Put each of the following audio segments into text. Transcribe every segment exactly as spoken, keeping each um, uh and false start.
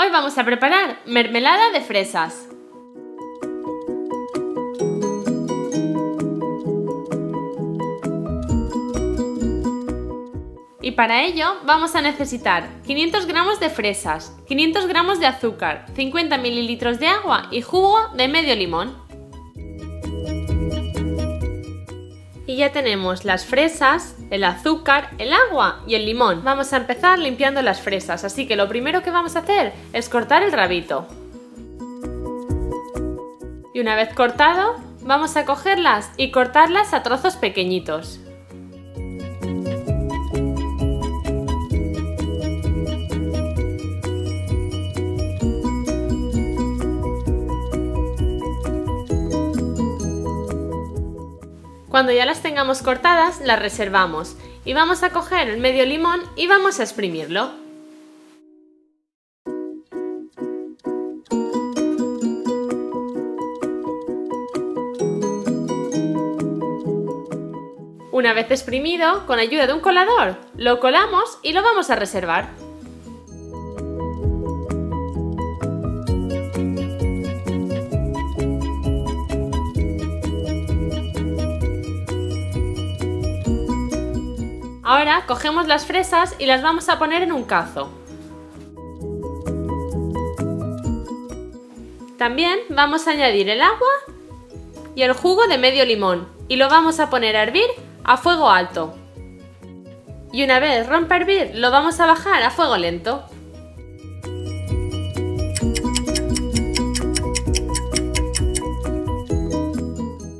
Hoy vamos a preparar mermelada de fresas. Y para ello vamos a necesitar quinientos gramos de fresas, quinientos gramos de azúcar, cincuenta mililitros de agua y jugo de medio limón. Y ya tenemos las fresas, el azúcar, el agua y el limón. Vamos a empezar limpiando las fresas, así que lo primero que vamos a hacer es cortar el rabito. Y una vez cortado, vamos a cogerlas y cortarlas a trozos pequeñitos. Cuando ya las tengamos cortadas, las reservamos y vamos a coger el medio limón y vamos a exprimirlo. Una vez exprimido, con ayuda de un colador, lo colamos y lo vamos a reservar. Ahora cogemos las fresas y las vamos a poner en un cazo. También vamos a añadir el agua y el jugo de medio limón y lo vamos a poner a hervir a fuego alto. Y una vez rompa a hervir, lo vamos a bajar a fuego lento.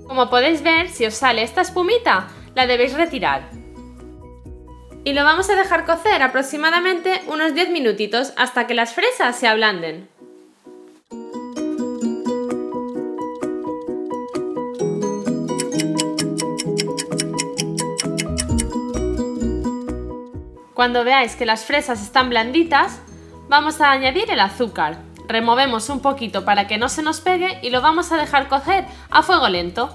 Como podéis ver, si os sale esta espumita, la debéis retirar. Y lo vamos a dejar cocer aproximadamente unos diez minutitos hasta que las fresas se ablanden. Cuando veáis que las fresas están blanditas, vamos a añadir el azúcar. Removemos un poquito para que no se nos pegue y lo vamos a dejar cocer a fuego lento.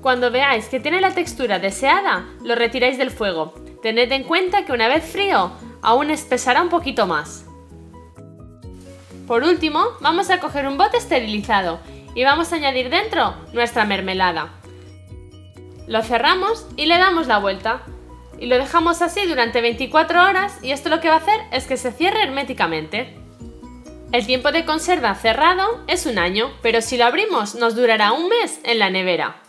Cuando veáis que tiene la textura deseada, lo retiráis del fuego. Tened en cuenta que una vez frío, aún espesará un poquito más. Por último, vamos a coger un bote esterilizado y vamos a añadir dentro nuestra mermelada. Lo cerramos y le damos la vuelta. Y lo dejamos así durante veinticuatro horas y esto lo que va a hacer es que se cierre herméticamente. El tiempo de conserva cerrado es un año, pero si lo abrimos nos durará un mes en la nevera.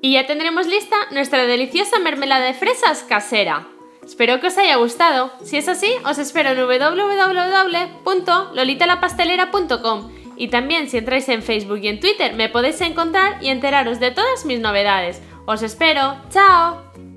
Y ya tendremos lista nuestra deliciosa mermelada de fresas casera. Espero que os haya gustado. Si es así, os espero en w w w punto lolita la pastelera punto com y también si entráis en Facebook y en Twitter me podéis encontrar y enteraros de todas mis novedades. ¡Os espero! ¡Chao!